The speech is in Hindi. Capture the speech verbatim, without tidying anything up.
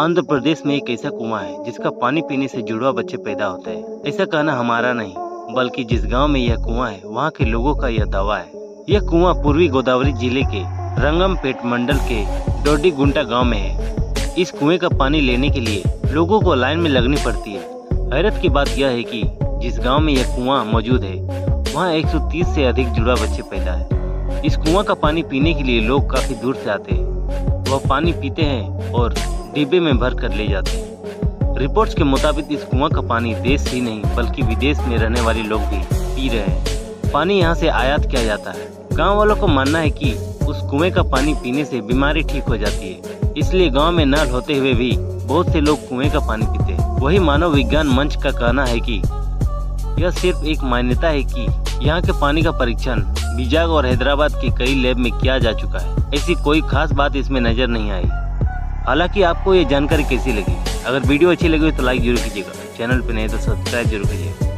आंध्र प्रदेश में एक ऐसा कुआं है जिसका पानी पीने से जुड़वा बच्चे पैदा होते हैं। ऐसा कहना हमारा नहीं बल्कि जिस गांव में यह कुआं है वहां के लोगों का यह दावा है। यह कुआं पूर्वी गोदावरी जिले के रंगमपेट मंडल के डोडी गुंटा गाँव में है। इस कुएं का पानी लेने के लिए लोगों को लाइन में लगनी पड़ती है। हैरत की बात यह है कि जिस गांव में यह कुआं मौजूद है वहां एक सौ तीस से अधिक जुड़वा बच्चे पैदा है। इस कुआं का पानी पीने के लिए लोग काफी दूर से आते हैं। वह पानी पीते हैं और डिब्बे में भर कर ले जाते हैं। रिपोर्ट्स के मुताबिक इस कुआं का पानी देश ही नहीं बल्कि विदेश में रहने वाले लोग भी पी रहे हैं। पानी यहाँ से आयात किया जाता है। गाँव वालों को मानना है कि उस कुएं का पानी पीने से बीमारी ठीक हो जाती है, इसलिए गांव में नल होते हुए भी बहुत से लोग कुएं का पानी पीते हैं। वही मानव विज्ञान मंच का कहना है कि यह सिर्फ एक मान्यता है कि यहाँ के पानी का परीक्षण विजयगढ़ और हैदराबाद के कई लैब में किया जा चुका है। ऐसी कोई खास बात इसमें नजर नहीं आई। हालांकि आपको ये जानकारी कैसी लगी? अगर वीडियो अच्छी लगी हो तो लाइक जरूर कीजिएगा। चैनल पर नहीं तो सब्सक्राइब जरूर कीजिएगा।